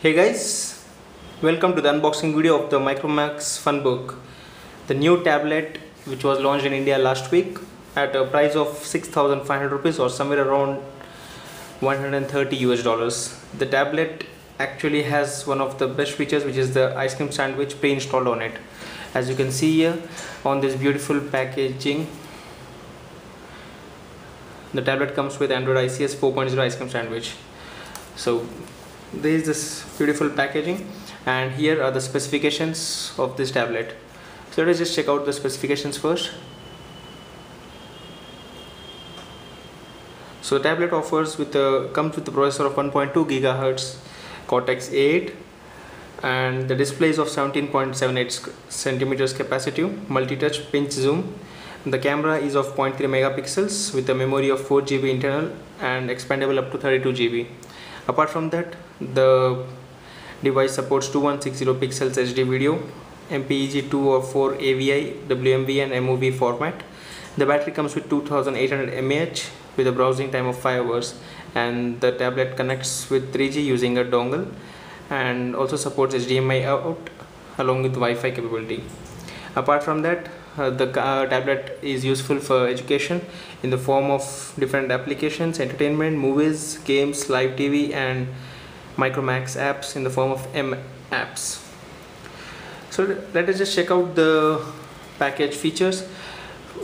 Hey guys, welcome to the unboxing video of the Micromax Funbook, the new tablet which was launched in India last week at a price of 6,500 rupees or somewhere around $130 US. The tablet actually has one of the best features, which is the ice cream sandwich pre-installed on it. As you can see here on this beautiful packaging, the tablet comes with Android ICS 4.0 ice cream sandwich. So there is this beautiful packaging, and here are the specifications of this tablet. So let us just check out the specifications first. So the tablet comes with the processor of 1.2 GHz Cortex A8, and the display is of 17.78 centimeters capacitive, multi-touch, pinch zoom. The camera is of 0.3 megapixels with a memory of 4 GB internal and expandable up to 32 GB. Apart from that, the device supports 2160 pixels HD video, MPEG 2 or 4 AVI, WMV and MOV format. The battery comes with 2800 mAh with a browsing time of 5 hours, and the tablet connects with 3G using a dongle and also supports HDMI out along with Wi-Fi capability. Apart from that, the tablet is useful for education in the form of different applications, entertainment, movies, games, live TV and Micromax apps in the form of M apps. So let us just check out the package features.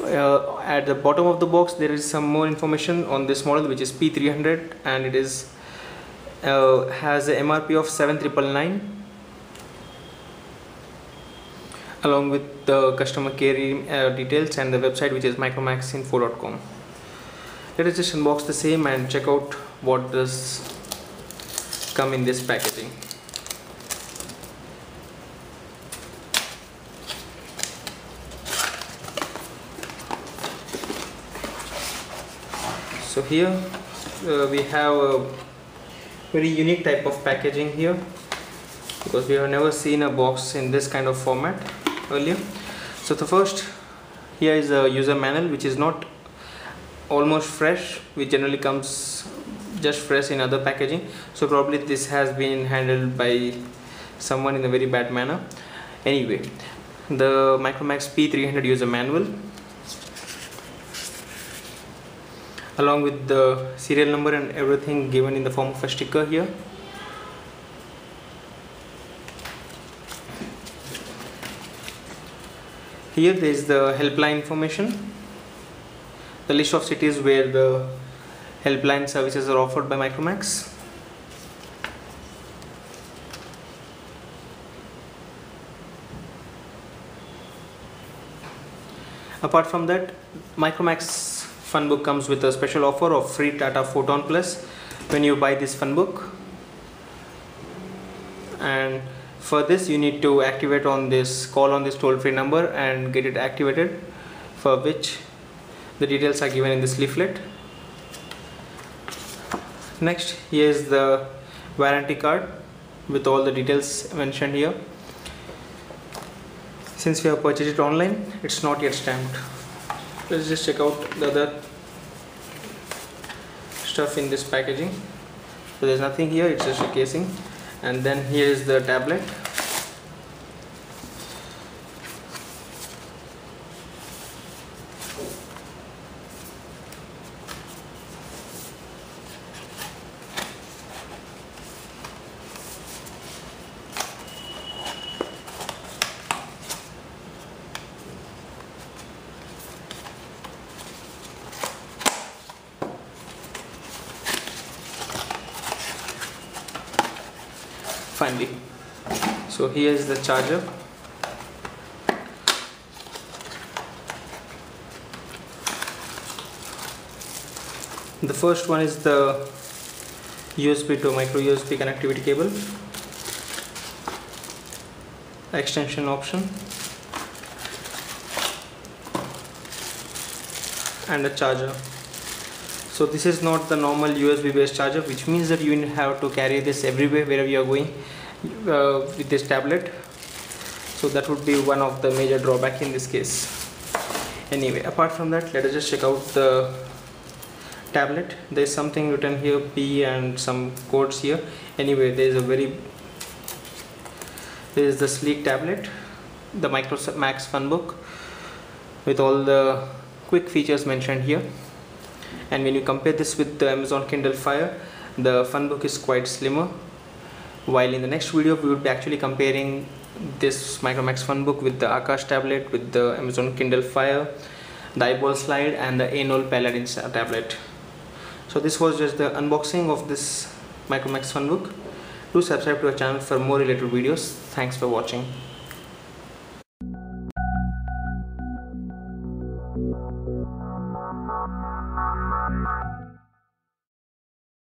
At the bottom of the box there is some more information on this model, which is P300, and it is has a MRP of 7,999 along with the customer care details and the website, which is MicroMaxInfo.com. Let us just unbox the same and check out what does come in this packaging. So here we have a very unique type of packaging here, because we have never seen a box in this kind of format earlier. So the first, here is a user manual, which is not almost fresh, which generally comes just fresh in other packaging, so probably this has been handled by someone in a very bad manner. Anyway, the Micromax P300 user manual along with the serial number and everything given in the form of a sticker here. Here there is the helpline information, the list of cities where the helpline services are offered by Micromax. Apart from that, Micromax Funbook comes with a special offer of free Tata Photon Plus when you buy this Funbook, and for this you need to activate on this toll-free number and get it activated, for which the details are given in this leaflet. Next, here is the warranty card with all the details mentioned here. Since we have purchased it online, it's not yet stamped. Let's just check out the other stuff in this packaging. So there's nothing here, it's just a casing. And then here is the tablet. Finally, so here is the charger. The first one is the USB to micro USB connectivity cable, extension option, and a charger. So this is not the normal USB based charger, which means that you have to carry this everywhere wherever you are going with this tablet. So that would be one of the major drawback in this case. Anyway, apart from that, let us just check out the tablet. There is something written here, P and some codes here. Anyway, there is a very This is the sleek tablet, the Micromax Funbook, with all the quick features mentioned here. And when you compare this with the Amazon Kindle Fire, the Funbook is quite slimmer. While in the next video we will be actually comparing this Micromax Funbook with the Akash Tablet, with the Amazon Kindle Fire, the iBall Slide and the A8 Paladin tablet. So this was just the unboxing of this Micromax Funbook. Do subscribe to our channel for more related videos. Thanks for watching.